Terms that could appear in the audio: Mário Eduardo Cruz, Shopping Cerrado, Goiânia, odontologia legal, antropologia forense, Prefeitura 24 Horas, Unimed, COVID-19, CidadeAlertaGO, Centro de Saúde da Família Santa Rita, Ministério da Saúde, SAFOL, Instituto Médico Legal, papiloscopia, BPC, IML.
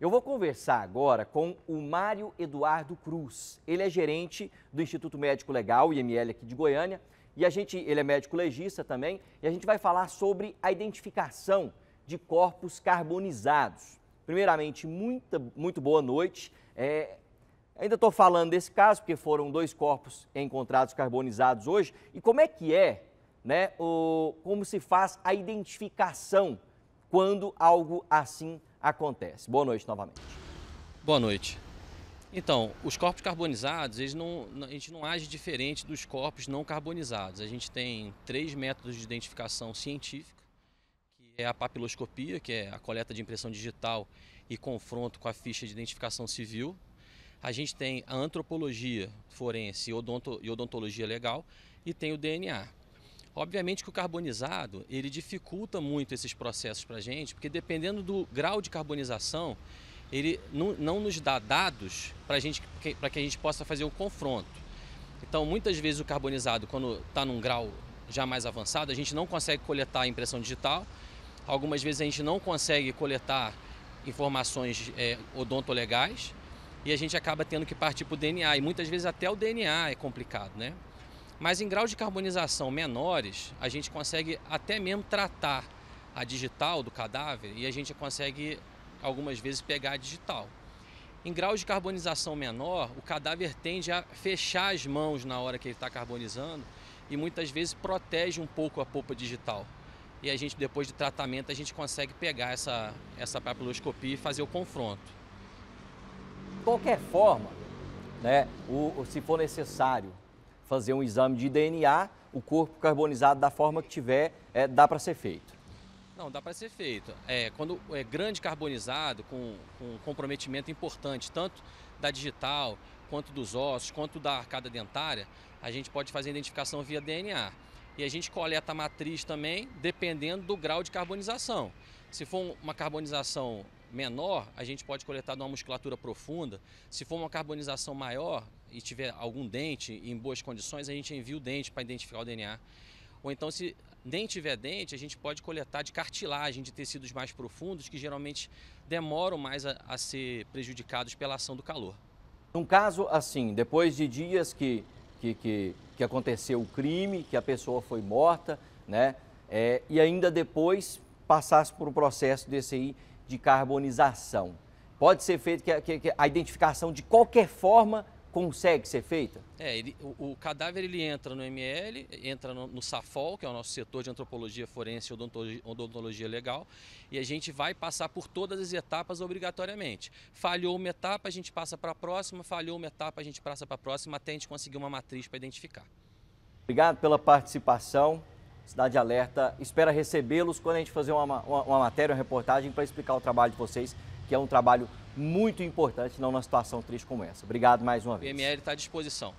Eu vou conversar agora com o Mário Eduardo Cruz. Ele é gerente do Instituto Médico Legal, IML, aqui de Goiânia. E ele é médico legista também, e a gente vai falar sobre a identificação de corpos carbonizados. Primeiramente, muito boa noite. Ainda estou falando desse caso, porque foram 2 corpos encontrados carbonizados hoje. E como é que é, né, como se faz a identificação quando algo assim acontece? Boa noite novamente. Boa noite. Então, os corpos carbonizados, a gente não age diferente dos corpos não carbonizados. A gente tem 3 métodos de identificação científica, que é a papiloscopia, que é a coleta de impressão digital e confronto com a ficha de identificação civil. A gente tem a antropologia forense e odontologia legal e tem o DNA. Obviamente que o carbonizado, ele dificulta muito esses processos para a gente, porque dependendo do grau de carbonização, ele não nos dá dados para que a gente possa fazer o confronto. Então, muitas vezes o carbonizado, quando está num grau já mais avançado, a gente não consegue coletar a impressão digital, algumas vezes a gente não consegue coletar informações odontolegais e a gente acaba tendo que partir para o DNA, e muitas vezes até o DNA é complicado, né? Mas em graus de carbonização menores, a gente consegue até mesmo tratar a digital do cadáver e a gente consegue algumas vezes pegar a digital. Em graus de carbonização menor, o cadáver tende a fechar as mãos na hora que ele está carbonizando e muitas vezes protege um pouco a polpa digital. E a gente, depois de tratamento, a gente consegue pegar essa papiloscopia e fazer o confronto. De qualquer forma, né, se for necessário fazer um exame de DNA, o corpo carbonizado da forma que tiver, dá para ser feito. Não, dá para ser feito. Quando é grande carbonizado, com um comprometimento importante, tanto da digital, quanto dos ossos, quanto da arcada dentária, a gente pode fazer a identificação via DNA. E a gente coleta a matriz também, dependendo do grau de carbonização. Se for uma carbonização menor, a gente pode coletar de uma musculatura profunda. Se for uma carbonização maior e tiver algum dente em boas condições, a gente envia o dente para identificar o DNA. Ou então, se nem tiver dente, a gente pode coletar de cartilagem, de tecidos mais profundos, que geralmente demoram mais a ser prejudicados pela ação do calor. Num caso assim, depois de dias que aconteceu o crime, que a pessoa foi morta, né, e ainda depois passasse por um processo desse aí de carbonização, pode ser feito que a identificação de qualquer forma consegue ser feita? O cadáver ele entra no ML, entra no SAFOL, que é o nosso setor de antropologia forense e odontologia legal, e a gente vai passar por todas as etapas obrigatoriamente. Falhou uma etapa, a gente passa para a próxima, falhou uma etapa, a gente passa para a próxima, até a gente conseguir uma matriz para identificar. Obrigado pela participação. Cidade Alerta espera recebê-los quando a gente fazer uma matéria, uma reportagem para explicar o trabalho de vocês, que é um trabalho muito importante, não numa situação triste como essa. Obrigado mais uma vez. O IML está à disposição.